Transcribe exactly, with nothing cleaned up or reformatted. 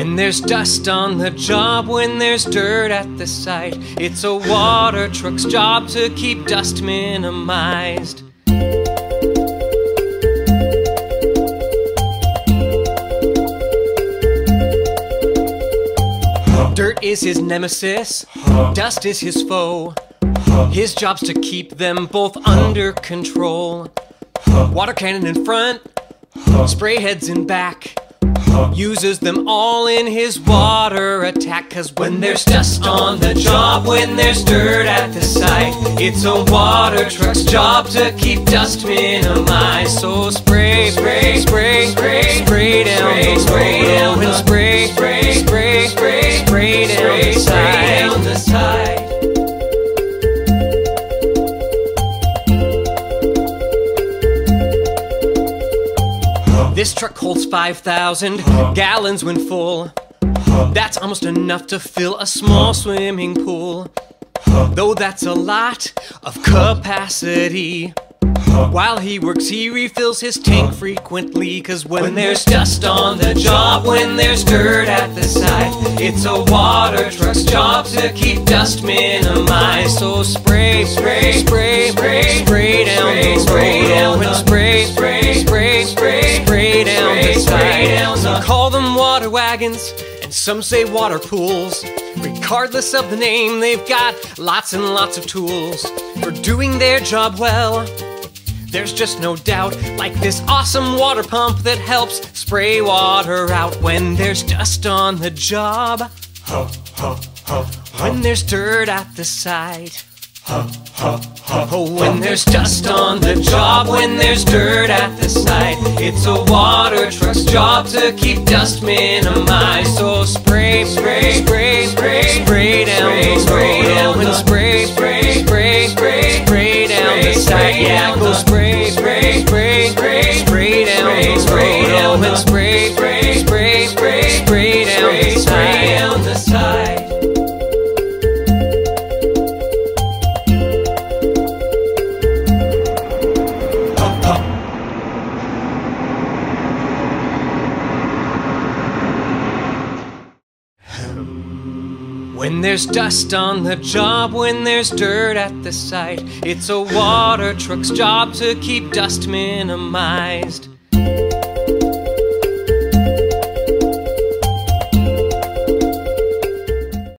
When there's dust on the job, when there's dirt at the site, it's a water truck's job to keep dust minimized. Dirt is his nemesis, dust is his foe. His job's to keep them both under control. Water cannon in front, spray heads in back. Uses them all in his water attack. Cause when there's dust on the job, when there's dirt at the site, it's a water truck's job to keep dust minimized. So spray, spray, spray, spray, spray down the road, and spray, spray, spray, spray, spray down the side. This truck holds five thousand gallons when full. That's almost enough to fill a small swimming pool. Though that's a lot of capacity. While he works, he refills his tank frequently. Cause when there's dust on the job, when there's dirt at the site, it's a water truck's job to keep dust minimized. So spray, spray, spray, spray, spray down the road, and spray, spray, spray, spray, spray down the site. Some call them water wagons, and some say water pools. Regardless of the name, they've got lots and lots of tools for doing their job well. There's just no doubt, like this awesome water pump that helps spray water out when there's dust on the job, when there's dirt at the site. Oh, when there's dust on the job, when there's dirt at the site, it's a water truck's job to keep dust minimized. So spray, spray, spray, spray, spray down the road, and spray, spray, spray, spray, spray down the site. Yeah, go spray, spray, spray, spray, spray down the road, and spray, spray, spray, spray, spray down the site. When there's dust on the job, when there's dirt at the site, it's a water truck's job to keep dust minimized.